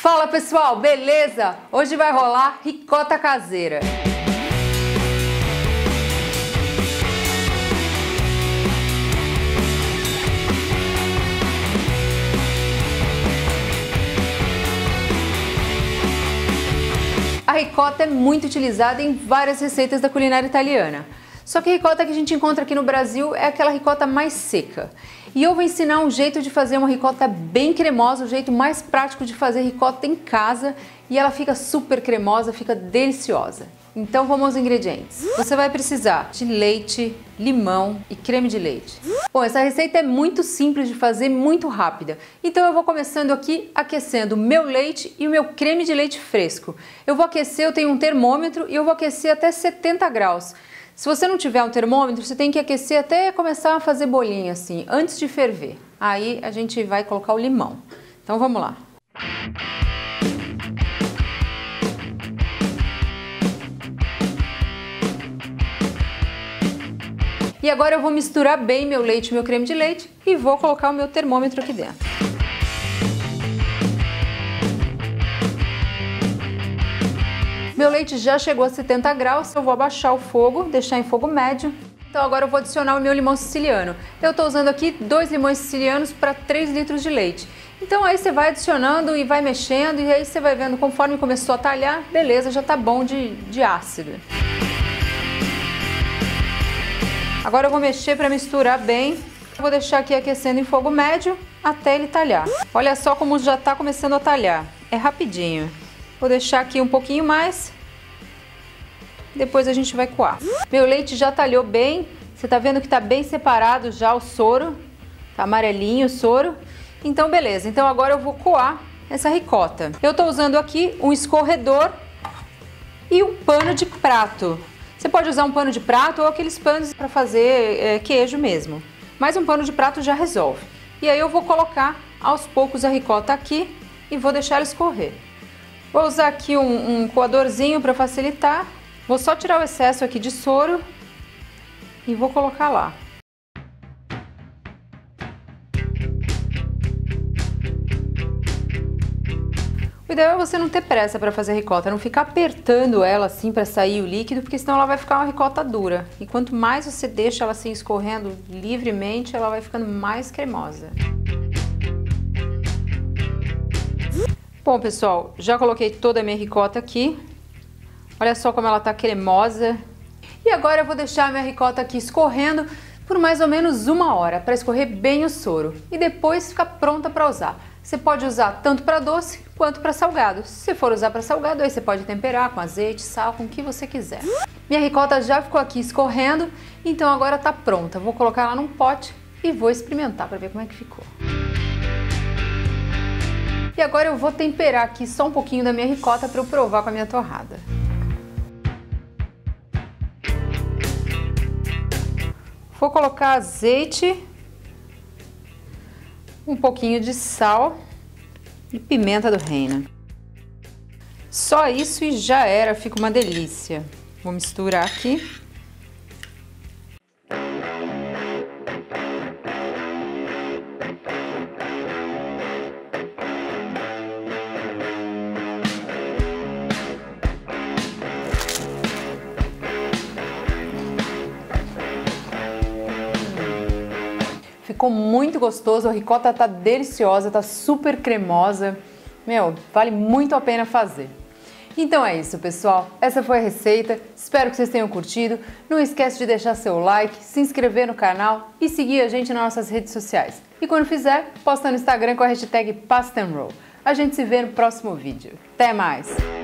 Fala pessoal, beleza? Hoje vai rolar ricota caseira. A ricota é muito utilizada em várias receitas da culinária italiana. Só que a ricota que a gente encontra aqui no Brasil é aquela ricota mais seca. E eu vou ensinar um jeito de fazer uma ricota bem cremosa, o jeito mais prático de fazer ricota em casa. E ela fica super cremosa, fica deliciosa. Então vamos aos ingredientes. Você vai precisar de leite, limão e creme de leite. Bom, essa receita é muito simples de fazer, muito rápida. Então eu vou começando aqui aquecendo o meu leite e o meu creme de leite fresco. Eu vou aquecer, eu tenho um termômetro e eu vou aquecer até 70 graus. Se você não tiver um termômetro, você tem que aquecer até começar a fazer bolinha assim, antes de ferver. Aí a gente vai colocar o limão. Então vamos lá. E agora eu vou misturar bem meu leite e meu creme de leite e vou colocar o meu termômetro aqui dentro. Meu leite já chegou a 70 graus, eu vou abaixar o fogo, deixar em fogo médio. Então agora eu vou adicionar o meu limão siciliano. Eu estou usando aqui 2 limões sicilianos para 3 litros de leite. Então aí você vai adicionando e vai mexendo e aí você vai vendo conforme começou a talhar, beleza, já está bom de ácido. Agora eu vou mexer para misturar bem. Eu vou deixar aqui aquecendo em fogo médio até ele talhar. Olha só como já está começando a talhar, é rapidinho. Vou deixar aqui um pouquinho mais, depois a gente vai coar. Meu leite já talhou bem, você tá vendo que tá bem separado já o soro, tá amarelinho o soro. Então beleza, então agora eu vou coar essa ricota. Eu tô usando aqui um escorredor e um pano de prato. Você pode usar um pano de prato ou aqueles panos para fazer queijo mesmo. Mas um pano de prato já resolve. E aí eu vou colocar aos poucos a ricota aqui e vou deixar ela escorrer. Vou usar aqui um coadorzinho para facilitar. Vou só tirar o excesso aqui de soro e vou colocar lá. O ideal é você não ter pressa para fazer a ricota, não ficar apertando ela assim para sair o líquido, porque senão ela vai ficar uma ricota dura. E quanto mais você deixa ela assim escorrendo livremente, ela vai ficando mais cremosa. Bom pessoal, já coloquei toda a minha ricota aqui, olha só como ela tá cremosa. E agora eu vou deixar a minha ricota aqui escorrendo por mais ou menos 1 hora, para escorrer bem o soro. E depois fica pronta para usar. Você pode usar tanto para doce quanto para salgado. Se for usar para salgado, aí você pode temperar com azeite, sal, com o que você quiser. Minha ricota já ficou aqui escorrendo, então agora tá pronta. Vou colocar ela num pote e vou experimentar para ver como é que ficou. E agora eu vou temperar aqui só um pouquinho da minha ricota para eu provar com a minha torrada. Vou colocar azeite, um pouquinho de sal e pimenta do reino. Só isso e já era, fica uma delícia. Vou misturar aqui. Ficou muito gostoso, a ricota tá deliciosa, tá super cremosa. Meu, vale muito a pena fazer. Então é isso, pessoal. Essa foi a receita, espero que vocês tenham curtido. Não esquece de deixar seu like, se inscrever no canal e seguir a gente nas nossas redes sociais. E quando fizer, posta no Instagram com a hashtag Pasta and Roll. A gente se vê no próximo vídeo. Até mais!